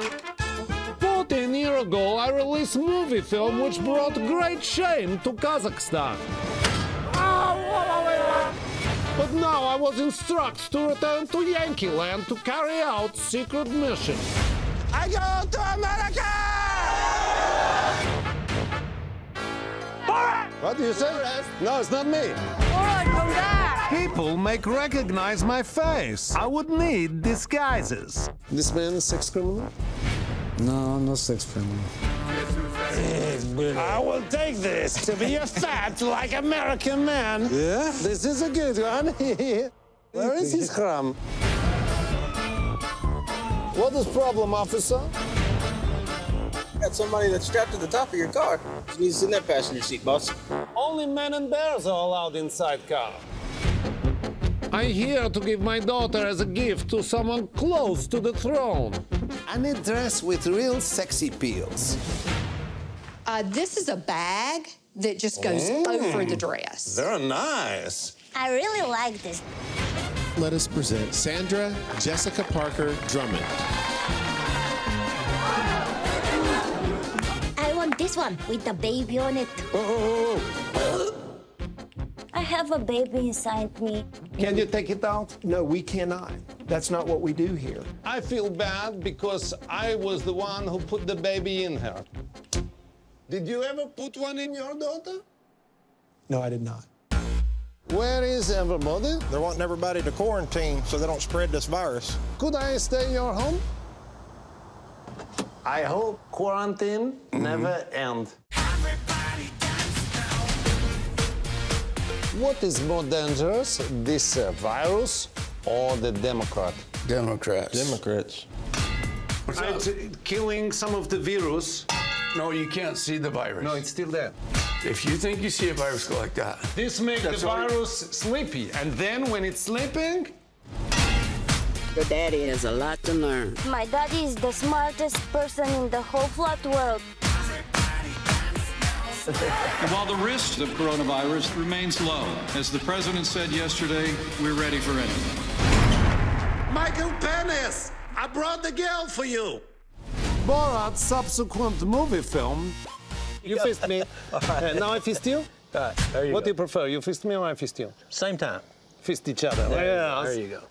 14 years ago, I released a movie film which brought great shame to Kazakhstan. But now I was instructed to return to Yankee Land to carry out secret mission. I go to America! Borat! What do you say? No, it's not me. Borat, come back! People may recognize my face. I would need disguises. This man is sex criminal? No, I'm not sex criminal. I will take this to be a fat, like American man. Yeah? This is a good one. Where is his crumb? What is problem, officer? You got somebody that's strapped to the top of your car. You need to sit in that passenger seat, boss. Only men and bears are allowed inside car. I'm here to give my daughter as a gift to someone close to the throne. I need dress with real sexy peels. This is a bag that just goes over the dress. They're nice. I really like this. Let us present Sandra Jessica Parker Drummond. I want this one with the baby on it. Oh. I have a baby inside me. Can you take it out? No, we cannot. That's not what we do here. I feel bad because I was the one who put the baby in her. Did you ever put one in your daughter? No, I did not. Where is everybody? They're wanting everybody to quarantine so they don't spread this virus. Could I stay in your home? I hope quarantine never ends. What is more dangerous, this virus or the Democrat? Democrats. Democrats. Killing some of the virus. No, you can't see the virus. No, it's still there. If you think you see a virus go like that... This makes the virus sleepy, and then when it's sleeping... Your daddy has a lot to learn. My daddy is the smartest person in the whole flat world. While the risk of coronavirus remains low, as the president said yesterday, we're ready for anything. Michael Penis, I brought the girl for you. Borat subsequent movie film. You fist me. Right. Now I fist you? All right, there you go. What do you prefer? You fist me or I fist you? Same time. Fist each other. There you go.